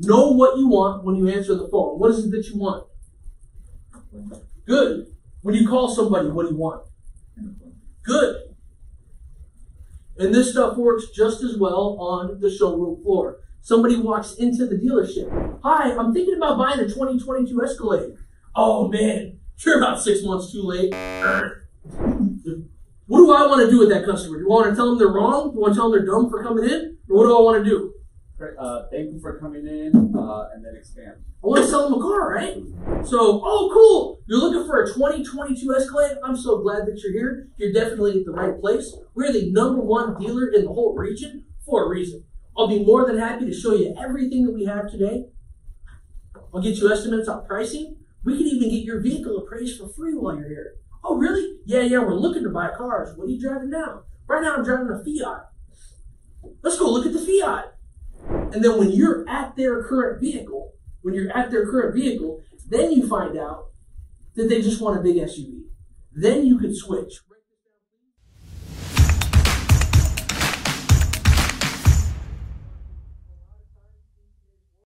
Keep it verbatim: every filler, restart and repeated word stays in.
Know what you want when you answer the phone. What is it that you want? Good. When you call somebody, what do you want? Good. And this stuff works just as well on the showroom floor. Somebody walks into the dealership. Hi, I'm thinking about buying a twenty twenty-two Escalade. Oh man, you're about six months too late. What do I want to do with that customer? Do I want to tell them they're wrong? Do I want to tell them they're dumb for coming in? Or what do I want to do? Uh, thank you for coming in, uh, and then expand. I want to sell them a car, right? So, oh, cool. You're looking for a twenty twenty-two Escalade? I'm so glad that you're here. You're definitely at the right place. We're the number one dealer in the whole region for a reason. I'll be more than happy to show you everything that we have today. I'll get you estimates on pricing. We can even get your vehicle appraised for free while you're here. Oh, really? Yeah, yeah, we're looking to buy cars. What are you driving now? Right now, I'm driving a Fiat. Let's go look at the Fiat. And then when you're at their current vehicle, when you're at their current vehicle, then you find out that they just want a big S U V. Then you can switch.